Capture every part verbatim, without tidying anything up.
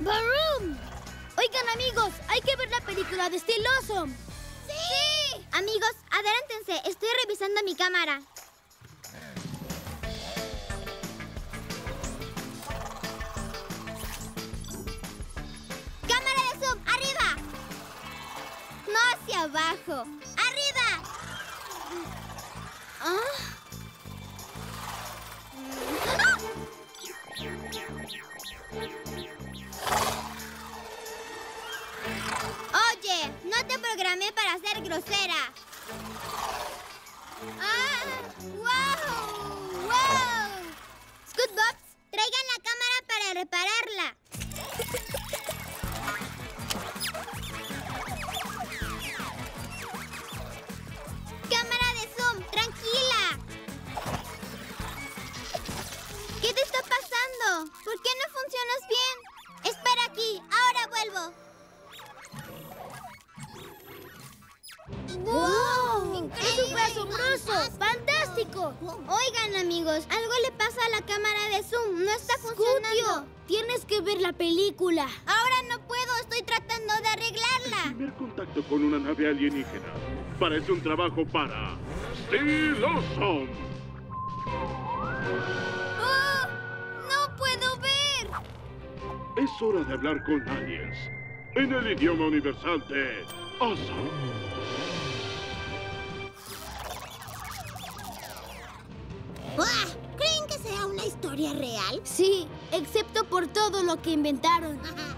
Barum. Oigan amigos, hay que ver la película de Stiloso. ¡Sí! ¡Sí! Amigos, adelántense, estoy revisando mi cámara. ¡Cámara de zoom! ¡Arriba! No hacia abajo. ¡Arriba! ¿Ah? Oye, no te programé para ser grosera. ¡Ah! ¡Wow! ¡Wow! Scootbox, traigan la cámara para repararla. ¡Cámara de zoom, tranquila! ¿Qué te está pasando? ¿Por qué no funcionas bien? Espera aquí, ahora vuelvo. ¡Wow! ¡Eso fue asombroso! ¡Fantástico! Oigan, amigos, algo le pasa a la cámara de zoom. No está funcionando. Scootio, tienes que ver la película. Ahora no puedo. Estoy tratando de arreglarla. El primer contacto con una nave alienígena. Parece un trabajo para... ¡Stiloso! ¡Oh! ¡No puedo ver! Es hora de hablar con aliens. En el idioma universal de... ¡Awesome! ¿Creen que será una historia real? Sí, excepto por todo lo que inventaron. Ajá.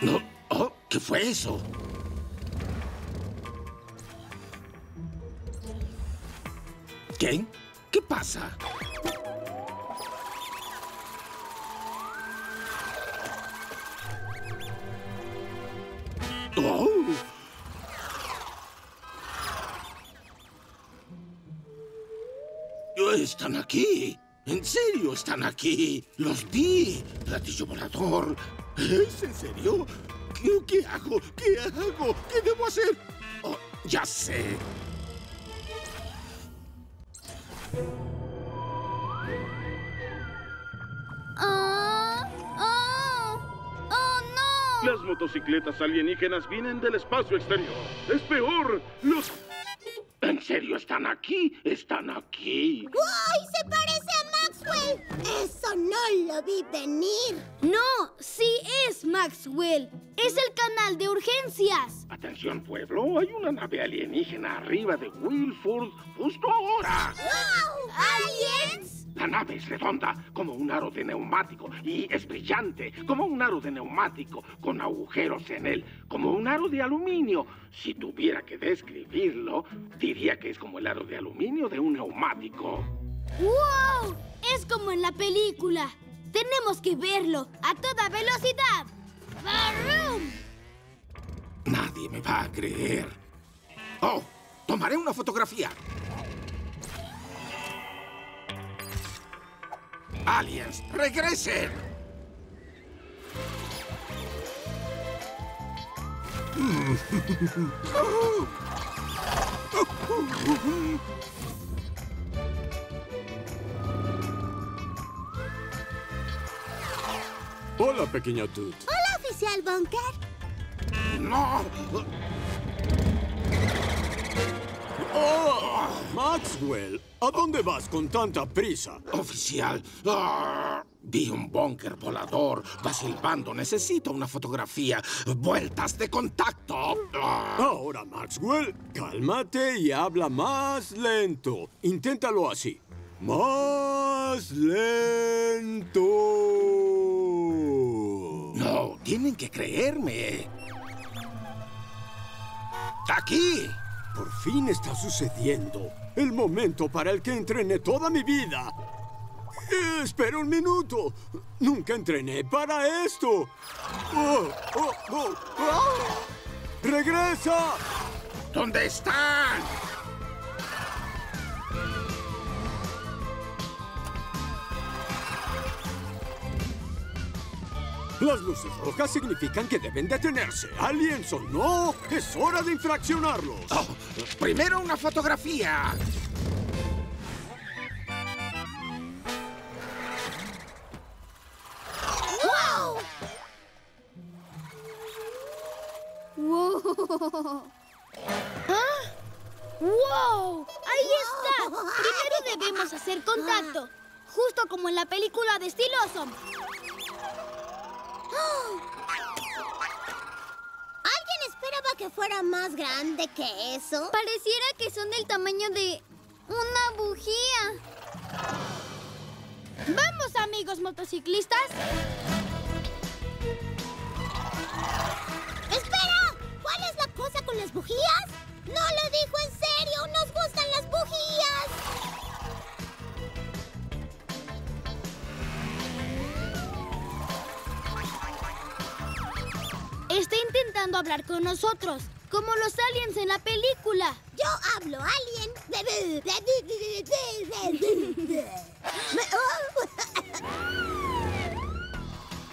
No, oh, ¿qué fue eso? ¿Qué? ¿Qué pasa? ¡Oh! ¡Están aquí! ¡En serio están aquí! ¡Los vi! ¡Platillo volador! ¿Es en serio? ¿Qué, qué hago? ¿Qué hago? ¿Qué debo hacer? Oh, ¡ya sé! Las motocicletas alienígenas vienen del espacio exterior. ¡Es peor! ¡Los... ¿En serio están aquí? ¡Están aquí! ¡Uy! ¡Se parece a Maxwell! ¡Eso no lo vi venir! ¡No! ¡Sí es Maxwell! ¡Es el canal de urgencias! Atención, pueblo. Hay una nave alienígena arriba de Wilford justo ahora. ¡Wow! ¿Aliens? La nave es redonda, como un aro de neumático, y es brillante, como un aro de neumático, con agujeros en él, como un aro de aluminio. Si tuviera que describirlo, diría que es como el aro de aluminio de un neumático. ¡Wow! Es como en la película. Tenemos que verlo a toda velocidad. ¡Barum! Nadie me va a creer. ¡Oh! Tomaré una fotografía. ¡Aliens, regresen! Hola, pequeña Tut. Hola, oficial Bunker. ¡No! Oh, Maxwell, ¿a dónde vas con tanta prisa? Oficial, oh, vi un búnker volador. Va silbando. Necesito una fotografía. Vueltas de contacto. Oh. Ahora, Maxwell, cálmate y habla más lento. Inténtalo así. Más lento. No, tienen que creerme. ¡Aquí! Por fin está sucediendo. El momento para el que entrené toda mi vida. Eh, espera un minuto. Nunca entrené para esto. Oh, oh, oh, oh. ¡Regresa! ¿Dónde están? Las luces rojas significan que deben detenerse. Aliens o no, es hora de infraccionarlos. Oh, primero una fotografía. ¡Wow! ¡Wow! ¿Ah? ¡Wow! ¡Ahí está! Primero debemos hacer contacto, justo como en la película de Stiloso. ¿Alguien esperaba que fuera más grande que eso? Pareciera que son del tamaño de una bujía. ¡Vamos, amigos motociclistas! ¡Espera! ¿Cuál es la cosa con las bujías? ¡No lo dijo en serio! ¡Nos gustan las bujías! Está intentando hablar con nosotros, como los aliens en la película. Yo hablo alien.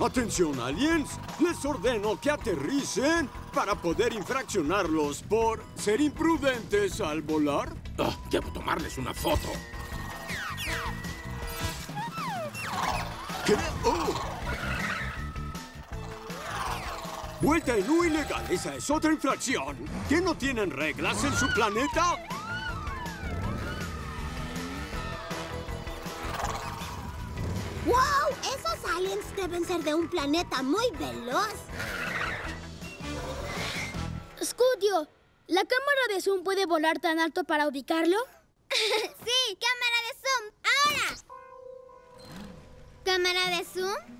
Atención, aliens. Les ordeno que aterricen para poder infraccionarlos por ser imprudentes al volar. Oh, debo tomarles una foto. ¿Qué? Oh. Vuelta en U ilegal, esa es otra infracción. ¿Qué no tienen reglas en su planeta? ¡Wow! Esos aliens deben ser de un planeta muy veloz. Scootio, ¿la cámara de zoom puede volar tan alto para ubicarlo? Sí, cámara de zoom, ahora. ¿Cámara de zoom?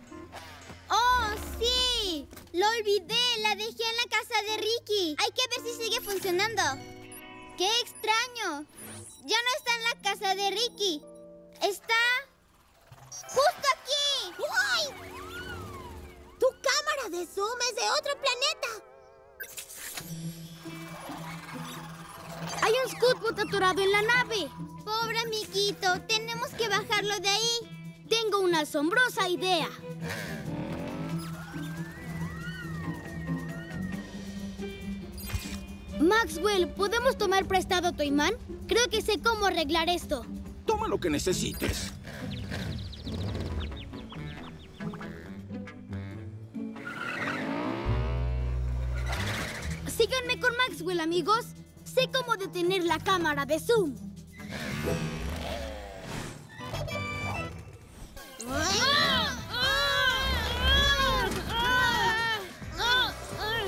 ¡Oh, sí! ¡Lo olvidé! ¡La dejé en la casa de Ricky! Hay que ver si sigue funcionando. ¡Qué extraño! Ya no está en la casa de Ricky. Está... ¡justo aquí! ¡Uy! ¡Tu cámara de zoom es de otro planeta! ¡Hay un Scootbot atorado en la nave! ¡Pobre amiguito! ¡Tenemos que bajarlo de ahí! ¡Tengo una asombrosa idea! Maxwell, ¿podemos tomar prestado tu imán? Creo que sé cómo arreglar esto. Toma lo que necesites. Síganme con Maxwell, amigos. Sé cómo detener la cámara de zoom. ¡Ah! ¡Ah! ¡Ah! ¡Ah! ¡Ah!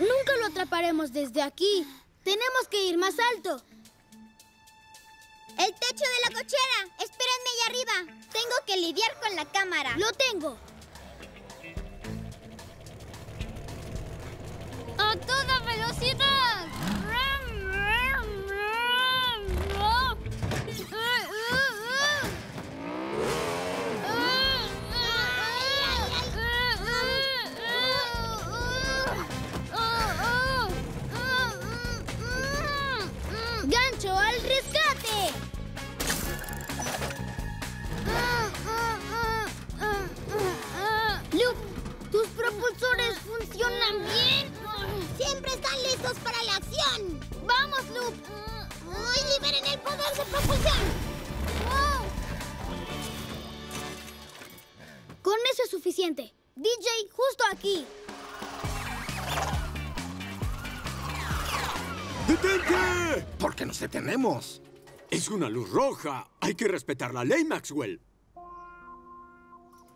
Nunca lo atraparemos desde aquí. Tenemos que ir más alto. El techo de la cochera. Espérenme allá arriba. Tengo que lidiar con la cámara. Lo tengo. ¡A toda velocidad! ¡Propulsores funcionan bien! ¡Siempre están listos para la acción! ¡Vamos, Loop! ¡Uy, liberen el poder de propulsión! ¡Oh! Con eso es suficiente. D J, justo aquí. ¡Detente! ¿Por qué nos detenemos? Es una luz roja. Hay que respetar la ley, Maxwell.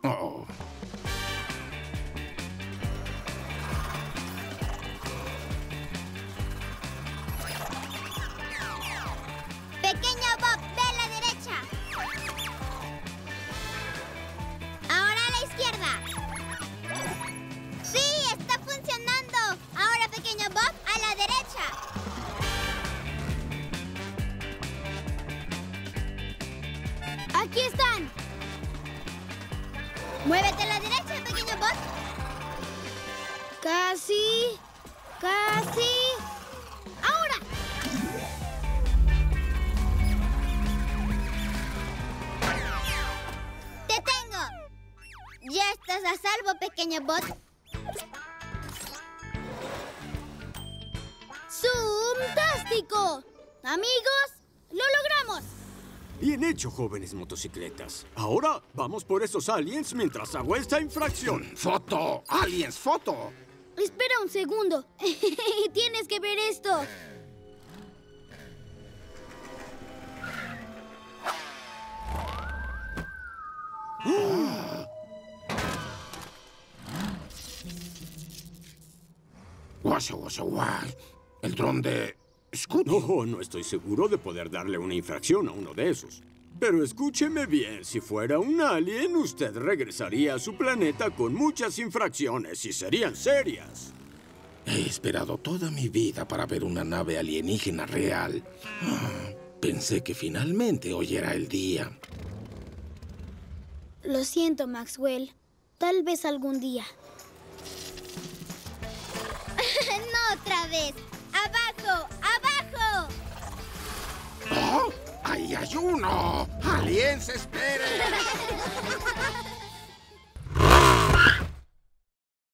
Oh... ¡Aquí están! ¡Muévete a la derecha, pequeño bot! ¡Casi! ¡Casi! ¡Ahora! ¡Te tengo! ¡Ya pequeña bot. ¡Zoomtástico! Amigos, lo logramos. Bien hecho, jóvenes motocicletas. Ahora vamos por esos aliens mientras hago esta infracción. ¡Foto! ¡Aliens, foto! Espera un segundo. Tienes que ver esto. Guaso, guaso, guay. El dron de Scootio. No, no estoy seguro de poder darle una infracción a uno de esos. Pero escúcheme bien, si fuera un alien, usted regresaría a su planeta con muchas infracciones y serían serias. He esperado toda mi vida para ver una nave alienígena real. Ah, pensé que finalmente hoy era el día. Lo siento, Maxwell. Tal vez algún día. ¡No otra vez! ¡Abajo! ¡Abajo! ¡Oh! ¡Ahí hay uno! ¡Aliens, esperen!